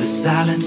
The silence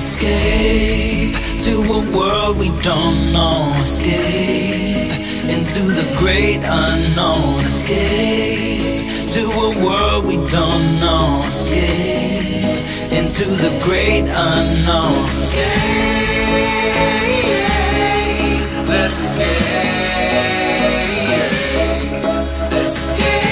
Escape to a world we don't know. Escape into the great unknown. Escape to a world we don't know. Escape into the great unknown. Escape, let's escape. Let's escape.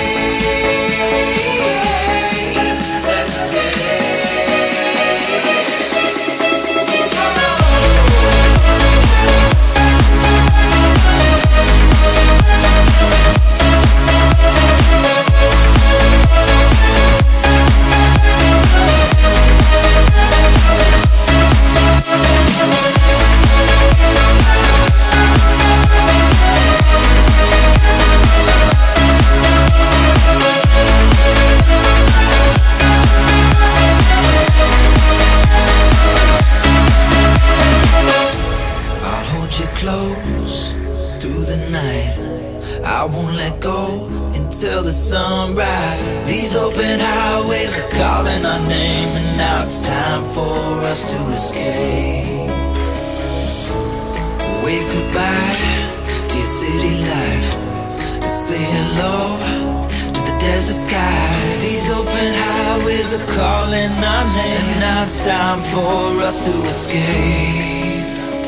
Through the night, I won't let go until the sunrise. These open highways are calling our name, and now it's time for us to escape. Wave goodbye to your city life, and say hello to the desert sky. These open highways are calling our name, and now it's time for us to escape.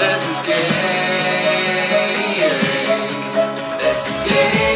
let's escape. Let's escape.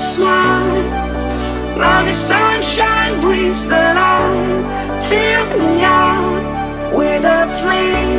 smile. Now the sunshine brings the light. Fill me out with a flame.